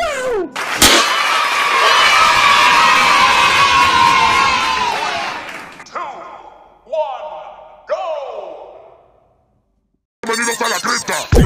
Wow! Bienvenidos a la cripta.